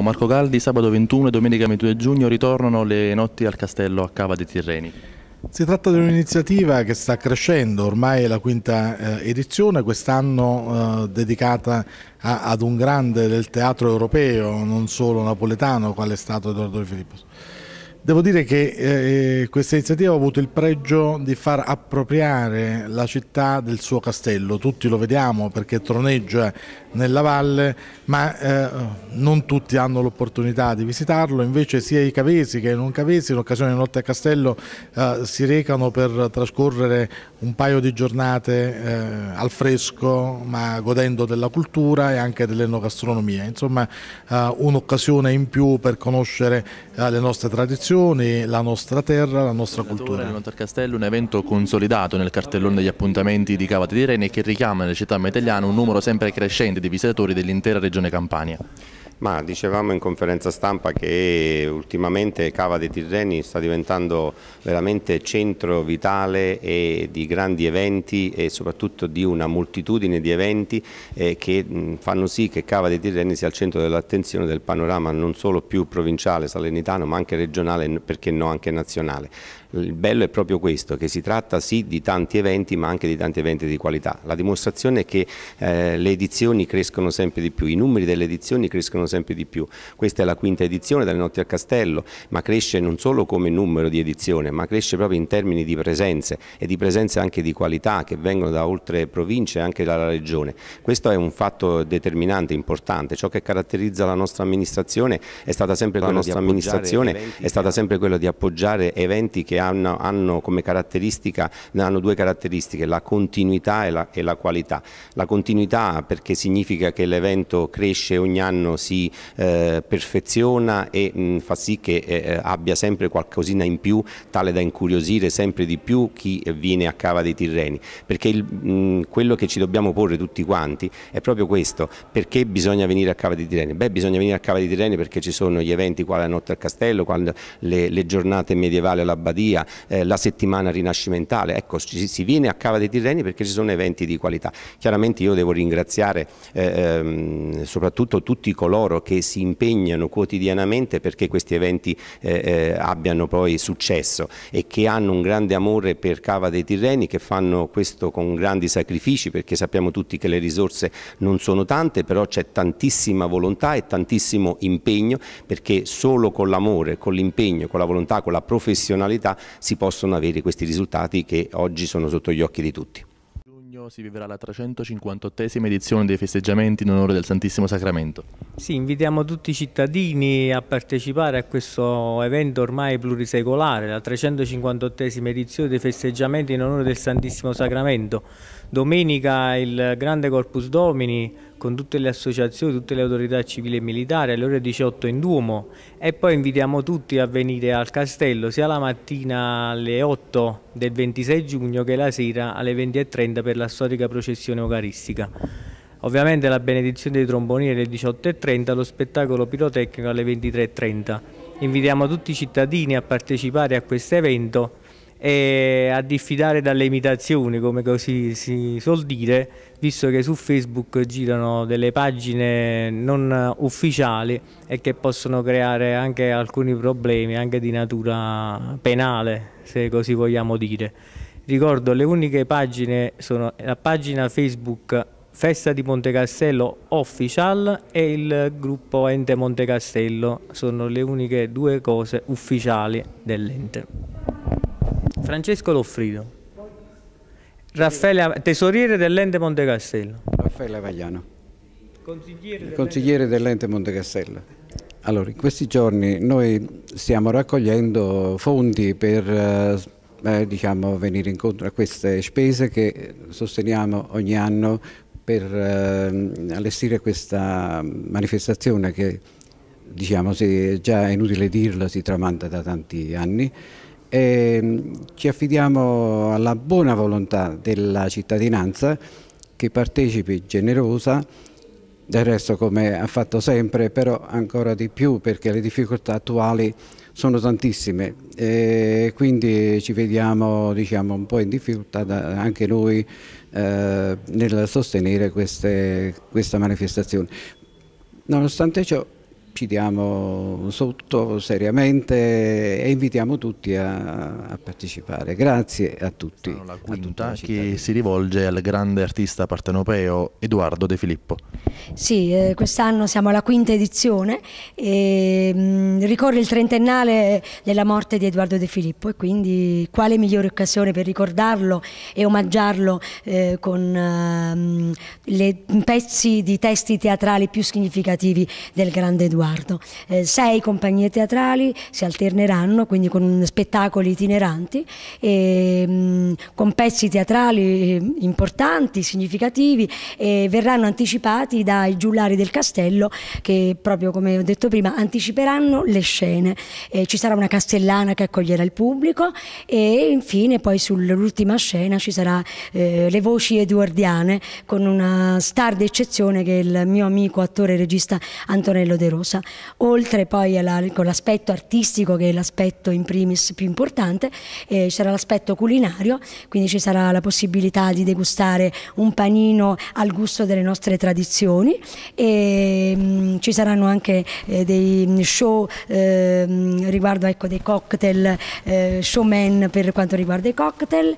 con Marco Galdi, sabato 21 e domenica 22 giugno ritornano Le Notti al Castello a Cava dei Tirreni. Si tratta di un'iniziativa che sta crescendo, ormai è la quinta edizione, quest'anno dedicata ad un grande del teatro europeo, non solo napoletano, quale è stato Eduardo De Filippo. Devo dire che questa iniziativa ha avuto il pregio di far appropriare la città del suo castello, tutti lo vediamo perché troneggia nella valle, ma non tutti hanno l'opportunità di visitarlo, invece sia i cavesi che i non cavesi in occasione di Notte al Castello si recano per trascorrere un paio di giornate al fresco, ma godendo della cultura e anche dell'enogastronomia, insomma un'occasione in più per conoscere le nostre tradizioni, la nostra terra, la nostra cultura. Le Notti al Castello è un evento consolidato nel cartellone degli appuntamenti di Cava dei Tirreni che richiama nelle città metelliane un numero sempre crescente di visitatori dell'intera regione Campania. Ma dicevamo in conferenza stampa che ultimamente Cava dei Tirreni sta diventando veramente centro vitale e di grandi eventi e soprattutto di una moltitudine di eventi che fanno sì che Cava dei Tirreni sia al centro dell'attenzione del panorama non solo più provinciale salernitano ma anche regionale e perché no anche nazionale. Il bello è proprio questo, che si tratta sì di tanti eventi ma anche di tanti eventi di qualità. La dimostrazione è che le edizioni crescono sempre di più, i numeri delle edizioni crescono sempre di più. Questa è la quinta edizione delle Notti al Castello, ma cresce non solo come numero di edizione, ma cresce proprio in termini di presenze e di presenze anche di qualità che vengono da oltre province e anche dalla regione. Questo è un fatto determinante, importante. Ciò che caratterizza la nostra amministrazione è stata sempre quella di appoggiare eventi che hanno come caratteristica, hanno due caratteristiche, la continuità e la qualità. La continuità perché significa che l'evento cresce ogni anno, si perfeziona e fa sì che abbia sempre qualcosina in più tale da incuriosire sempre di più chi viene a Cava dei Tirreni, perché quello che ci dobbiamo porre tutti quanti è proprio questo: perché bisogna venire a Cava dei Tirreni? Beh, bisogna venire a Cava dei Tirreni perché ci sono gli eventi quali la Notte al Castello, quali le giornate medievali all'Abbadia, la settimana rinascimentale. Ecco, si viene a Cava dei Tirreni perché ci sono eventi di qualità. Chiaramente io devo ringraziare soprattutto tutti coloro che si impegnano quotidianamente perché questi eventi abbiano poi successo e che hanno un grande amore per Cava dei Tirreni, che fanno questo con grandi sacrifici, perché sappiamo tutti che le risorse non sono tante, però c'è tantissima volontà e tantissimo impegno, perché solo con l'amore, con l'impegno, con la volontà, con la professionalità si possono avere questi risultati che oggi sono sotto gli occhi di tutti. Si vivrà la 358esima edizione dei festeggiamenti in onore del Santissimo Sacramento. Sì, invitiamo tutti i cittadini a partecipare a questo evento ormai plurisecolare, la 358esima edizione dei festeggiamenti in onore del Santissimo Sacramento. Domenica il grande Corpus Domini con tutte le associazioni, tutte le autorità civili e militari alle ore 18 in Duomo, e poi invitiamo tutti a venire al castello sia la mattina alle 8 del 26 giugno che la sera alle 20:30 per la storica processione eucaristica. Ovviamente la benedizione dei trombonieri alle 18:30, lo spettacolo pirotecnico alle 23:30. Invitiamo tutti i cittadini a partecipare a questo evento e a diffidare dalle imitazioni, come così si suol dire, visto che su Facebook girano delle pagine non ufficiali e che possono creare anche alcuni problemi, anche di natura penale, se così vogliamo dire. Ricordo, le uniche pagine sono la pagina Facebook Festa di Montecastello Official e il gruppo Ente Montecastello, sono le uniche due cose ufficiali dell'ente. Francesco Loffrido, tesoriere dell'Ente Montecastello. Raffaele Vagliano, consigliere dell'Ente Montecastello. Allora, in questi giorni noi stiamo raccogliendo fondi per venire incontro a queste spese che sosteniamo ogni anno per allestire questa manifestazione che, diciamo, se già è inutile dirlo, si tramanda da tanti anni. E ci affidiamo alla buona volontà della cittadinanza che partecipi generosa, del resto come ha fatto sempre, però ancora di più perché le difficoltà attuali sono tantissime e quindi ci vediamo, diciamo, un po' in difficoltà anche noi nel sostenere questa manifestazione. Nonostante ciò ci diamo sotto seriamente e invitiamo tutti a partecipare. Grazie a tutti. La quinta che si rivolge al grande artista partenopeo Eduardo De Filippo. Sì, quest'anno siamo alla quinta edizione e ricorre il trentennale della morte di Eduardo De Filippo, e quindi quale migliore occasione per ricordarlo e omaggiarlo con pezzi di testi teatrali più significativi del grande Eduardo. 6 compagnie teatrali si alterneranno, quindi con spettacoli itineranti e con pezzi teatrali importanti, significativi, e verranno anticipati dai giullari del castello che, proprio come ho detto prima, anticiperanno le scene. Ci sarà una castellana che accoglierà il pubblico e infine poi sull'ultima scena ci sarà le voci eduardiane con una star d'eccezione che è il mio amico attore e regista Antonello De Rossi, oltre poi con l'aspetto artistico che è l'aspetto in primis più importante. Sarà l'aspetto culinario, quindi ci sarà la possibilità di degustare un panino al gusto delle nostre tradizioni e ci saranno anche dei show riguardo, ecco, dei cocktail, showman per quanto riguarda i cocktail.